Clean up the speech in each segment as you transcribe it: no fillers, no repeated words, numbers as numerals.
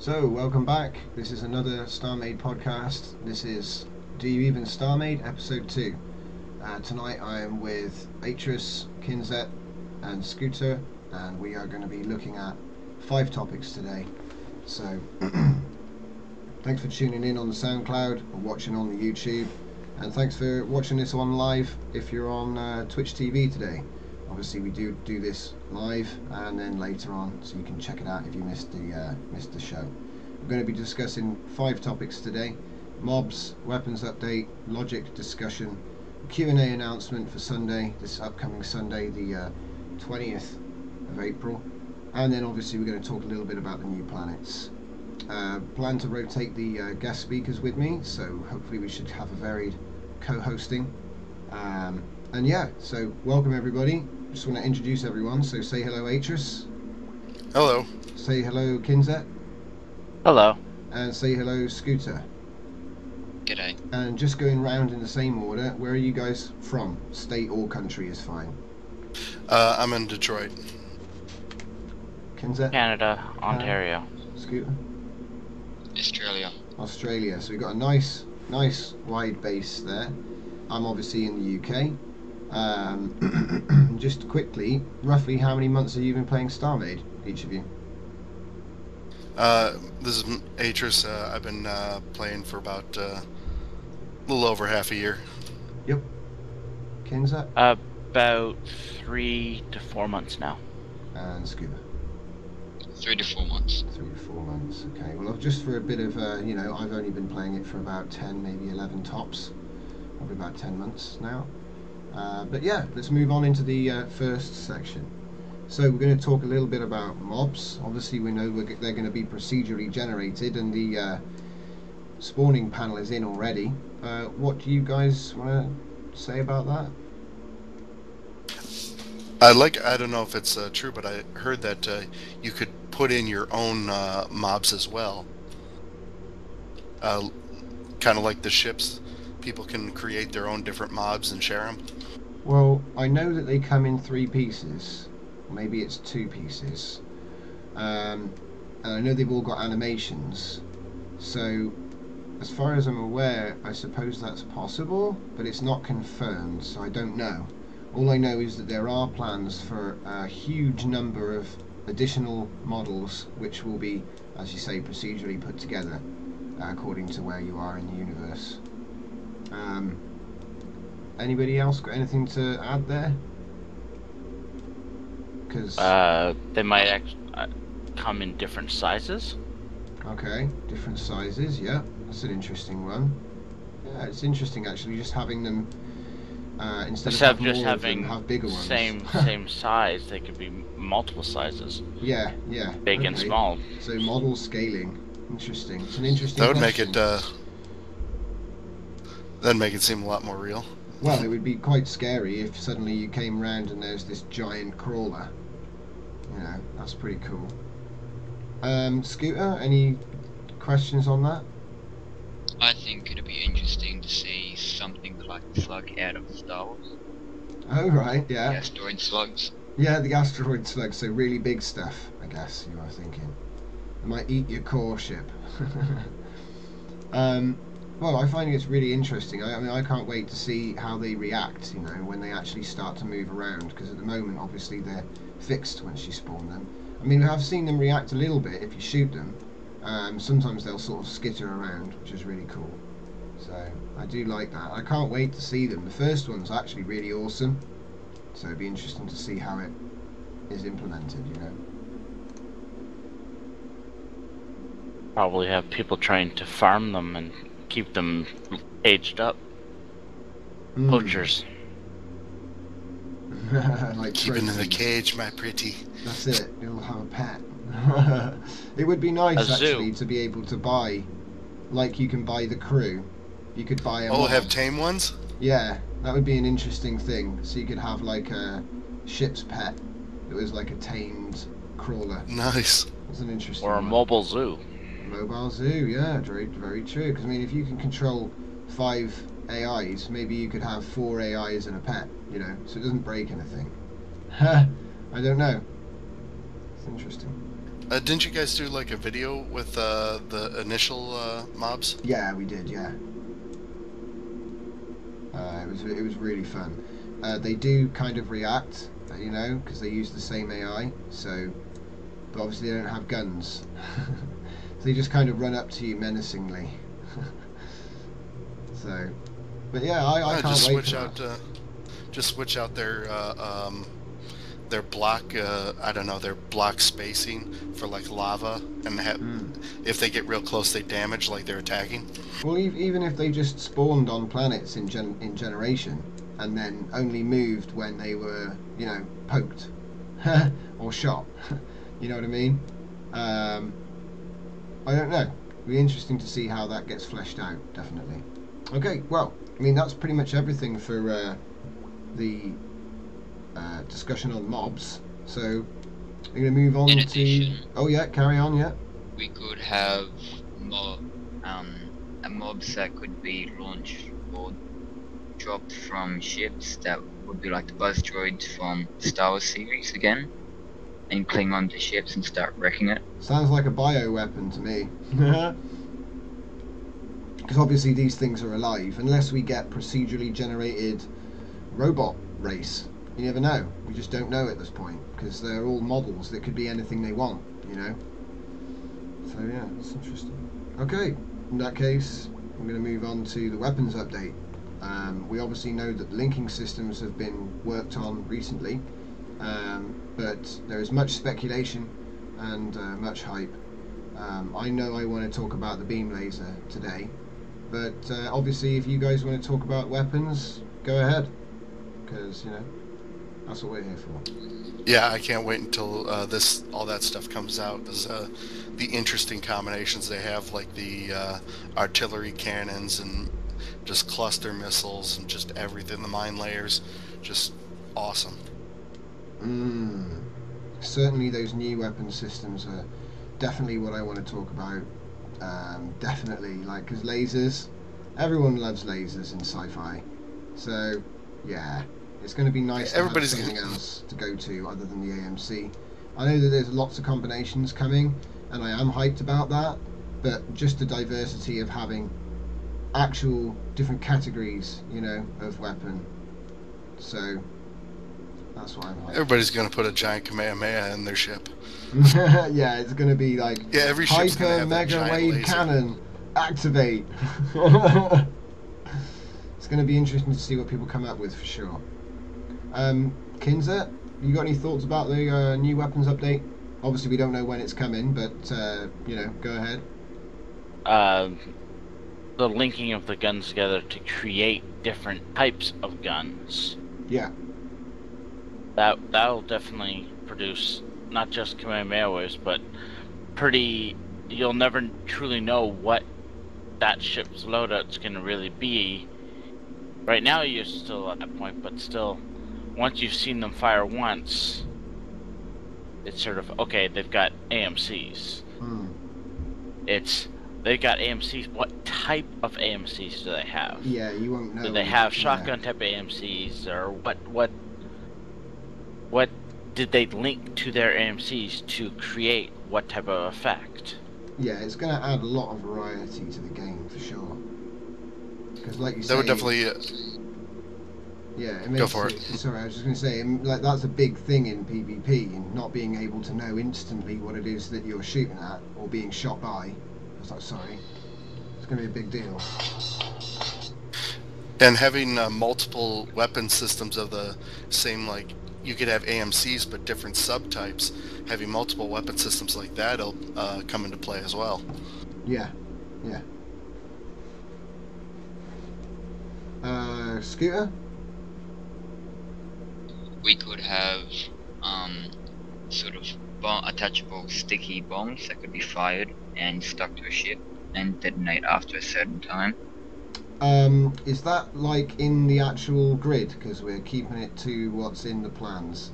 So, welcome back. This is another StarMade podcast. This is Do You Even StarMade? Episode 2. Tonight I am with Atrus, Kinzet and Scooter, and we are going to be looking at 5 topics today. So, thanks for tuning in on the SoundCloud or watching on the YouTube, and thanks for watching this on live if you're on Twitch TV today. Obviously we do this live and then later on, so you can check it out if you missed the show. We're going to be discussing 5 topics today: mobs, weapons update, logic discussion, Q&A announcement for Sunday, this upcoming Sunday the 20th of April, and then obviously we're going to talk a little bit about the new planets. Plan to rotate the guest speakers with me, so hopefully we should have a varied co-hosting. And yeah, so welcome everybody. Just want to introduce everyone. So say hello, Atrus. Hello. Say hello, Kinzet. Hello. And say hello, Scooter. G'day. And just going round in the same order, where are you guys from? State or country is fine. I'm in Detroit. Kinzet? Canada, Ontario. Scooter? Australia. Australia. So we've got a nice wide base there. I'm obviously in the UK. Just quickly, roughly how many months have you been playing StarMade, each of you? This is Atrus. I've been playing for about a little over half a year. Yep. Kinzet? About 3 to 4 months now. And Scuba? 3 to 4 months. 3 to 4 months, okay. Well, just for a bit of, you know, I've only been playing it for about 10, maybe 11 tops. Probably about 10 months now. But yeah, let's move on into the first section. So we're going to talk a little bit about mobs. Obviously we know they're going to be procedurally generated, and the spawning panel is in already. What do you guys want to say about that? I don't know if it's true, but I heard that you could put in your own mobs as well. Kind of like the ships. People can create their own different mobs and share them. Well, I know that they come in 3 pieces, maybe it's 2 pieces, and I know they've all got animations, so as far as I'm aware I suppose that's possible, but it's not confirmed, so I don't know. All I know is that there are plans for a huge number of additional models which will be, as you say, procedurally put together according to where you are in the universe. Anybody else got anything to add there? Because they might come in different sizes. Okay, different sizes. Yeah, that's an interesting one. Yeah, it's interesting actually, just having them instead of just having bigger ones. Same size. They could be multiple sizes. Yeah, yeah. Big and small. So model scaling. Interesting. It's an interesting. That would question. Make it. That'd make it seem a lot more real. Well, it would be quite scary if suddenly you came round and there's this giant crawler. You know, that's pretty cool. Scooter, any questions on that? I think it'd be interesting to see something like a slug out of Star Wars. Oh, right, yeah. The asteroid slugs. Yeah, the asteroid slugs, so really big stuff, I guess you are thinking. It might eat your core ship. Well, I find it's really interesting. I mean, I can't wait to see how they react, you know, when they actually start to move around, because at the moment, obviously, they're fixed once you spawn them. I mean, I've seen them react a little bit if you shoot them. Sometimes they'll sort of skitter around, which is really cool. So, I do like that. I can't wait to see them. The first one's actually really awesome, so it'd be interesting to see how it is implemented, you know. Probably have people trying to farm them and keep them aged up. Poachers. Like keep them in the cage, my pretty. That's it. You'll have a pet. It would be nice actually to be able to buy, like you can buy the crew. You could buy a. Oh, have tame ones? Yeah, that would be an interesting thing. So you could have like a ship's pet. It was like a tamed crawler. Nice. That's an interesting. Or a mobile zoo. Mobile zoo, yeah, very true. Because I mean, if you can control 5 AIs, maybe you could have 4 AIs and a pet, you know, so it doesn't break anything. I don't know. It's interesting. Didn't you guys do like a video with the initial mobs? Yeah, we did. Yeah. It was really fun. They do kind of react, you know, because they use the same AI. So, but obviously they don't have guns, so they just kind of run up to you menacingly. So, but yeah, I can't wait for that. Just switch out their block. I don't know, their block spacing for like lava, and if they get real close, they damage like they're attacking. Well, even if they just spawned on planets in generation, and then only moved when they were, you know, poked or shot. You know what I mean? I don't know. It'll be interesting to see how that gets fleshed out. Definitely. Okay. Well, I mean that's pretty much everything for the discussion on mobs. So we're gonna move on to. Oh yeah, carry on. Yeah. We could have mobs that could be launched or dropped from ships that would be like the buzz droids from Star Wars series again, and cling onto ships and start wrecking it. Sounds like a bioweapon to me. Because obviously these things are alive, unless we get procedurally generated robot race. You never know. We just don't know at this point, because they're all models that could be anything they want, you know? So yeah, that's interesting. Okay, in that case, we're going to move on to the weapons update. We obviously know that linking systems have been worked on recently, but there is much speculation and much hype. I know I want to talk about the beam laser today, but obviously if you guys want to talk about weapons, go ahead, because you know that's what we're here for. Yeah, I can't wait until all that stuff comes out. There's the interesting combinations they have, like the artillery cannons and just cluster missiles and just everything. The mine layers, just awesome. Certainly those new weapon systems are definitely what I want to talk about. Definitely, like, because lasers, everyone loves lasers in sci-fi, so yeah, it's going to be nice to have something else to go to other than the AMC. I know that there's lots of combinations coming and I am hyped about that, but just the diversity of having actual different categories, you know, of weapon. So that's what I'm like. Everybody's gonna put a giant Kamehameha in their ship. Yeah, it's gonna be like, yeah, every ship's gonna have that giant laser. Hyper mega wave cannon activate. It's gonna be interesting to see what people come up with for sure. Kinzet, you got any thoughts about the new weapons update? Obviously, we don't know when it's coming, but you know, go ahead. The linking of the guns together to create different types of guns. Yeah. That'll definitely produce not just Kamehameha waves, but you'll never truly know what that ship's loadout's gonna really be. Right now you're still at that point, but still, once you've seen them fire once, it's sort of, okay, they've got AMCs. They've got AMCs, what type of AMCs do they have? Yeah, you won't know. Do they have shotgun type AMCs, or what did they link to their AMCs to create what type of effect? Yeah, it's going to add a lot of variety to the game for sure. Because, like you said, that would definitely. Yeah, it makes, go for it. Sorry, I was just going to say, like, that's a big thing in PvP, and not being able to know instantly what it is that you're shooting at or being shot by. I was like, sorry, it's going to be a big deal. And having multiple weapon systems of the same, like. You could have AMCs but different subtypes. Having multiple weapon systems like that will come into play as well. Yeah, yeah. Scooter? We could have sort of attachable sticky bombs that could be fired and stuck to a ship and detonate after a certain time. Is that like in the actual grid? Because we're keeping it to what's in the plans.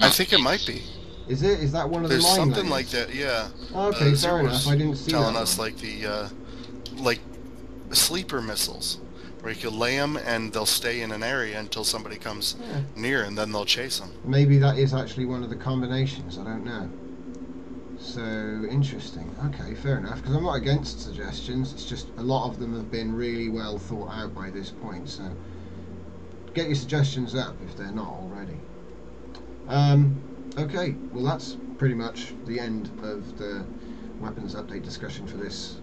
I think it might be. Is it? Is that one of the mine layers? Something like that, yeah. Oh, okay, fair enough. I didn't see that. Telling us like the like sleeper missiles. where you can lay them and they'll stay in an area until somebody comes near, and then they'll chase them. Maybe that is actually one of the combinations, I don't know. So, interesting. Okay, fair enough, because I'm not against suggestions, it's just a lot of them have been really well thought out by this point, so get your suggestions up if they're not already. Okay, well that's pretty much the end of the weapons update discussion for this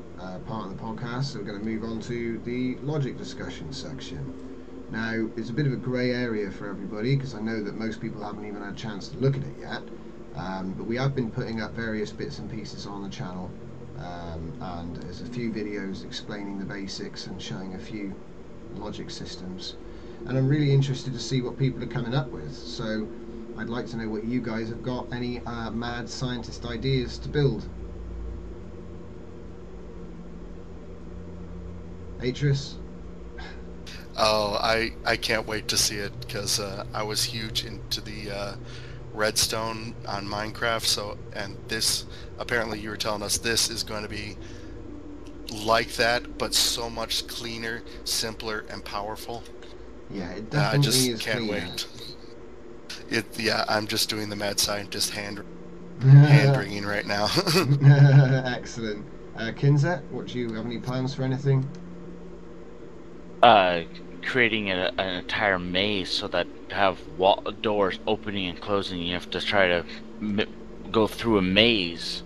part of the podcast, so we're going to move on to the logic discussion section. Now, it's a bit of a grey area for everybody, because I know that most people haven't even had a chance to look at it yet, but we have been putting up various bits and pieces on the channel, and there's a few videos explaining the basics and showing a few logic systems, and I'm really interested to see what people are coming up with, so I'd like to know what you guys have got, any mad scientist ideas to build. Atrus? Oh, I can't wait to see it, because I was huge into the Redstone on Minecraft, so, and this, apparently you were telling us this is going to be like that, but so much cleaner, simpler, and powerful. Yeah, it definitely is cleaner. I just can't wait. Yeah, I'm just doing the mad scientist hand wringing right now. Excellent. Kinzet, what do you have, any plans for anything? Creating an entire maze so that have doors opening and closing. You have to try to go through a maze,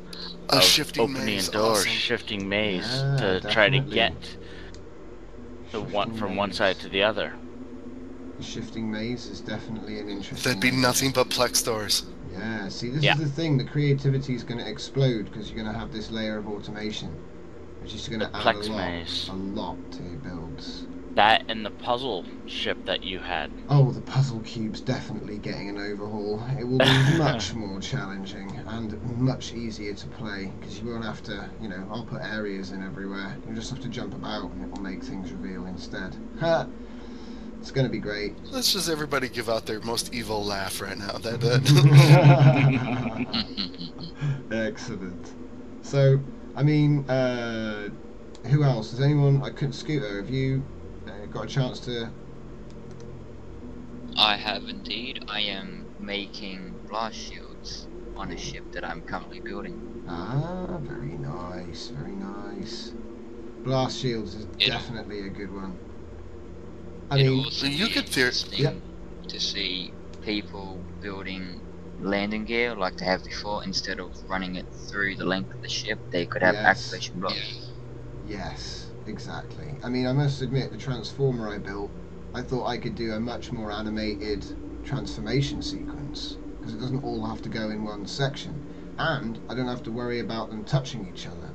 a shifting maze, doors, awesome. Shifting maze, yeah, to definitely. Try to get the one from one side to the other. The shifting maze is definitely an interesting. There'd be nothing but plex doors. Yeah, see, this is the thing. The creativity is going to explode because you're going to have this layer of automation, which is going to add a lot to your builds. That and the puzzle ship that you had. Oh, the puzzle cube's definitely getting an overhaul. It will be much more challenging and much easier to play because you won't have to, you know, I'll put areas in everywhere. You'll just have to jump about, and it will make things reveal instead. Ha! It's going to be great. Let's just everybody give out their most evil laugh right now. Excellent. So, I mean, who else? Is anyone? I couldn't. Scooter, have you got a chance to? I have indeed. I am making blast shields on a ship that I'm currently building. Ah, very nice, very nice. Blast shields is definitely a good one. I mean, you could to see people building landing gear like they have before, instead of running it through the length of the ship, they could have activation blocks. Yes, exactly. I mean, I must admit, the transformer I built, I thought I could do a much more animated transformation sequence, because it doesn't all have to go in one section, and I don't have to worry about them touching each other.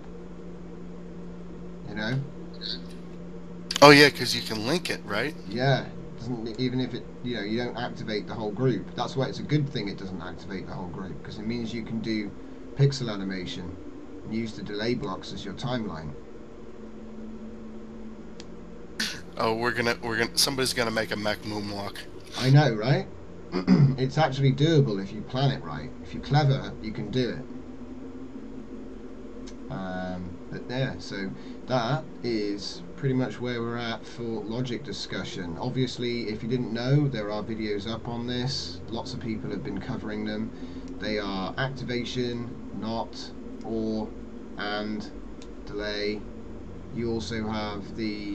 You know? Oh yeah, because you can link it, right? Yeah, doesn't, even if it, you know, you don't activate the whole group. That's why it's a good thing it doesn't activate the whole group, because it means you can do pixel animation and use the delay blocks as your timeline. Oh, somebody's gonna make a mech moonwalk. I know, right? It's actually doable if you plan it right. If you're clever, you can do it. But there, so that is pretty much where we're at for logic discussion. Obviously, if you didn't know, there are videos up on this. Lots of people have been covering them. They are activation, not, or, and, delay. You also have the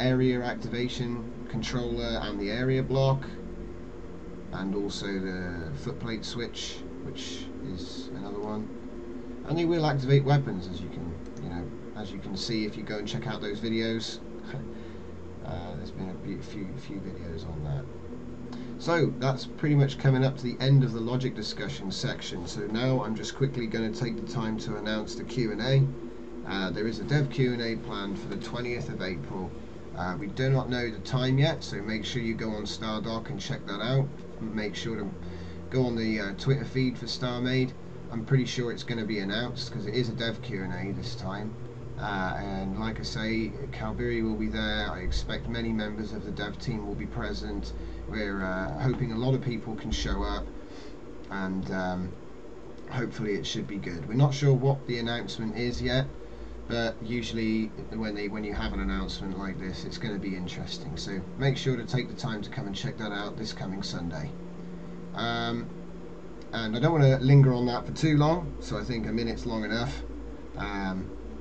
area activation controller and the area block, and also the footplate switch, which is another one, and they will activate weapons, as you can, you know, as you can see if you go and check out those videos. There's been a few videos on that. So that's pretty much coming up to the end of the logic discussion section. So now I'm just quickly going to take the time to announce the Q&A. There is a dev Q&A planned for the 20th of April. We do not know the time yet, so make sure you go on Stardock and check that out. Make sure to go on the Twitter feed for StarMade. I'm pretty sure it's going to be announced because it is a dev Q&A this time. And like I say, Calbiri will be there. I expect many members of the dev team will be present. We're hoping a lot of people can show up, and hopefully it should be good. We're not sure what the announcement is yet, but usually when you have an announcement like this, it's going to be interesting. So make sure to take the time to come and check that out this coming Sunday. And I don't want to linger on that for too long, so I think a minute's long enough.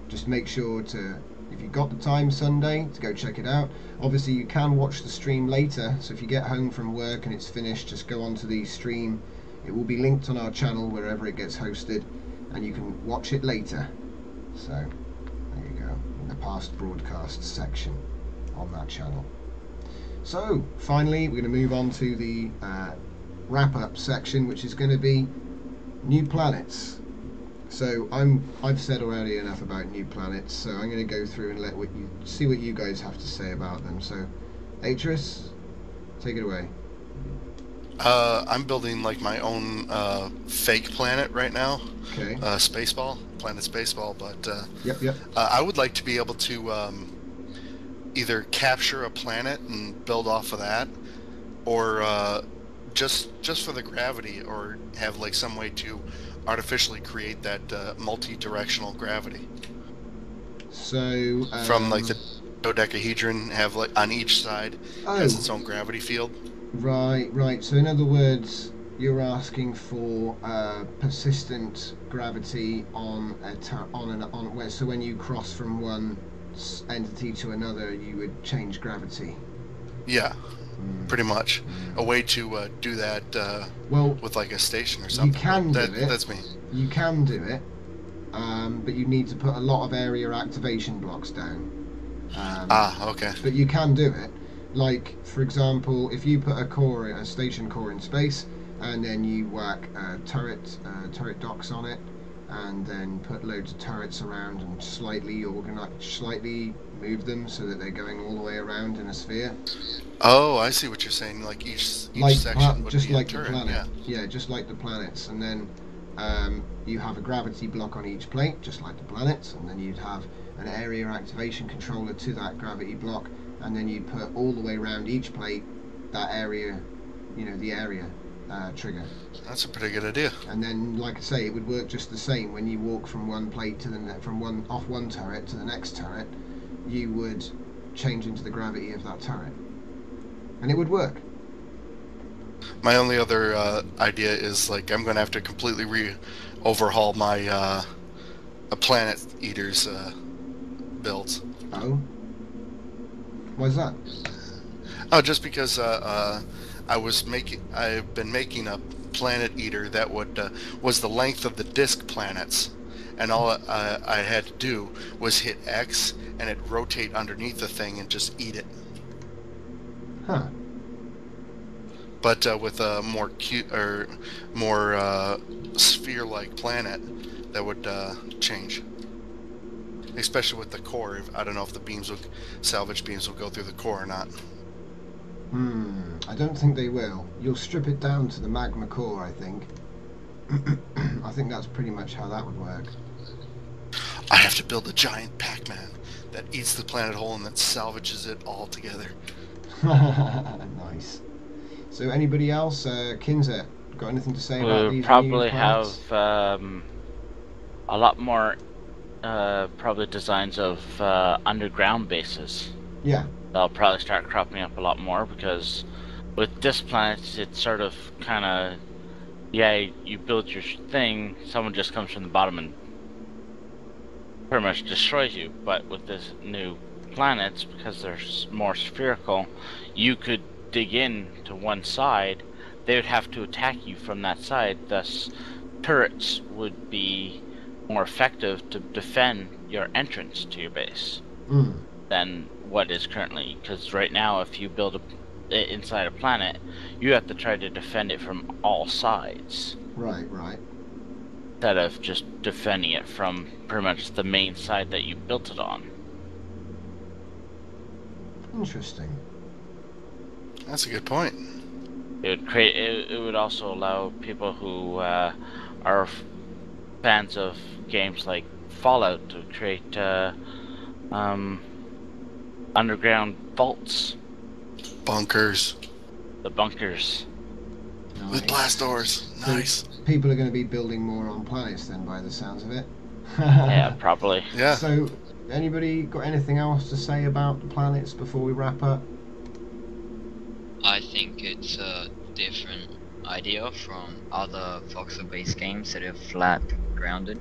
Just make sure to, if you've got the time Sunday, to go check it out. Obviously you can watch the stream later, so if you get home from work and it's finished, just go onto the stream. It will be linked on our channel wherever it gets hosted, and you can watch it later. So there you go, in the past broadcasts section on that channel. So finally we're going to move on to the wrap-up section, which is going to be new planets. So I've said already enough about new planets, so I'm going to go through and let you see what you guys have to say about them. So Atrus, take it away. I'm building like my own fake planet right now. Okay. Spaceball, planet Spaceball, but yep. I would like to be able to either capture a planet and build off of that, or just for the gravity, or have like some way to artificially create that multi-directional gravity. So from like the dodecahedron, have like on each side has its own gravity field. Right. So in other words, you're asking for persistent gravity on so when you cross from one entity to another, you would change gravity. Yeah. Pretty much, a way to do that with like a station or something. You can do it. That's me. You can do it, but you need to put a lot of area activation blocks down. Okay. But you can do it. Like, for example, if you put a station core in space, and then you whack turret docks on it, and then put loads of turrets around and slightly move them so that they're going all the way around in a sphere. Oh, I see what you're saying. Like each section would just be like a turret. The planet. Yeah, just like the planets. And then you have a gravity block on each plate, just like the planets. And then you'd have an area activation controller to that gravity block. And then you'd put all the way around each plate that area, the area trigger. That's a pretty good idea. And then, like I say, it would work just the same when you walk from one plate to the off one turret to the next turret. You would change into the gravity of that turret, and it would work. My only other idea is, like, I'm going to have to completely overhaul my a Planet Eater's builds. Oh, why's that? Oh, just because I've been making a Planet Eater that would was the length of the disk planets, and all I had to do was hit X and it'd rotate underneath the thing and just eat it. Huh. But with a more sphere-like planet, that would change. Especially with the core. I don't know if the salvage beams will go through the core or not. I don't think they will. You'll strip it down to the magma core, I think. I think that's pretty much how that would work. I have to build a giant Pac-Man that eats the planet whole and that salvages it all together. Nice. So anybody else? Kinzet, got anything to say about these? We'll probably have a lot more probably designs of underground bases. Yeah. They'll probably start cropping up a lot more, because with disk planets, it's sort of kind of, yeah, you build your thing, someone just comes from the bottom and pretty much destroys you. But with this new planets, because they're more spherical, you could dig in to one side, they would have to attack you from that side, thus turrets would be more effective to defend your entrance to your base than what is currently, because right now if you build inside a planet, you have to try to defend it from all sides. Right. Instead of just defending it from pretty much the main side that you built it on. Interesting. That's a good point. It would also allow people who are fans of games like Fallout to create underground vaults. Bunkers. The bunkers. Nice. With blast doors. Nice. people are going to be building more on planets then, by the sounds of it. Yeah, probably. Yeah. So, anybody got anything else to say about the planets before we wrap up? I think it's a different idea from other voxel-based games that are flat grounded.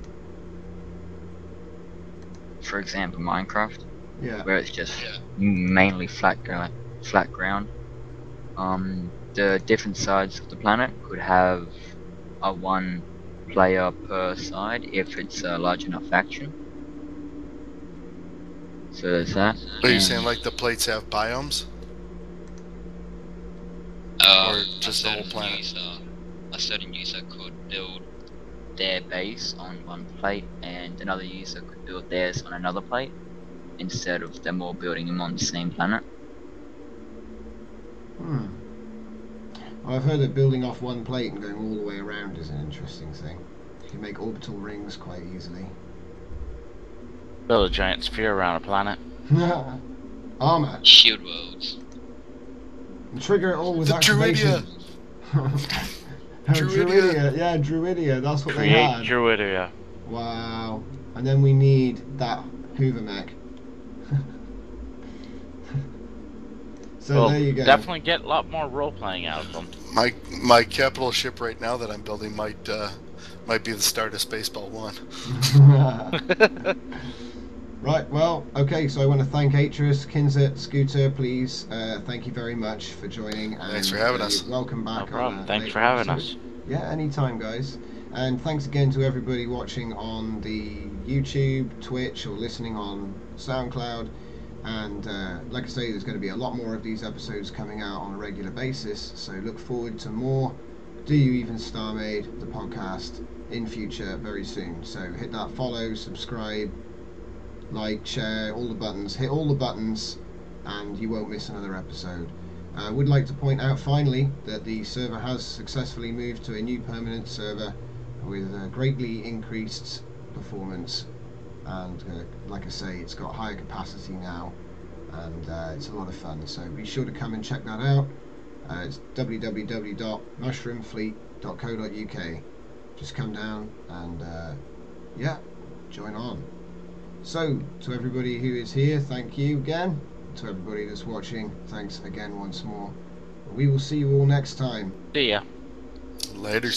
For example, Minecraft. Yeah. Where it's just mainly flat ground. The different sides of the planet could have a one player per side if it's a large enough faction. So there's that. Are you saying like the plates have biomes? Or just the whole planet? A certain user could build their base on one plate and another user could build theirs on another plate instead of them all building them on the same planet. Hmm. Well, I've heard that building off one plate and going all the way around is an interesting thing. You can make orbital rings quite easily. Build a giant sphere around a planet. Armor. Shield worlds. And trigger it all with the activation. Druidia. Druidia. Yeah, Druidia. That's what they had. Druidia. Wow. And then we need that Hoover mech. So well, there you go. Definitely get a lot more role playing out of them. My capital ship right now that I'm building might be the start of Spaceball 1. Right. Well. Okay. So I want to thank Atrus, Kinzet, Scooter. Please. Thank you very much for joining. And thanks for having us. Welcome back. No problem. Thanks for having us. Yeah. Anytime, guys. And thanks again to everybody watching on the YouTube, Twitch, or listening on SoundCloud. And like I say, there's going to be a lot more of these episodes coming out on a regular basis, so look forward to more Do You Even StarMade, the podcast, in future very soon. So hit that follow, subscribe, like, share, all the buttons. Hit all the buttons and you won't miss another episode. I would like to point out finally that the server has successfully moved to a new permanent server with greatly increased performance. And like I say, it's got higher capacity now, and it's a lot of fun, so be sure to come and check that out. It's www.mushroomfleet.co.uk. just come down and yeah, join on. So to everybody who is here, thank you again. To everybody that's watching, thanks again once more. We will see you all next time. See ya later.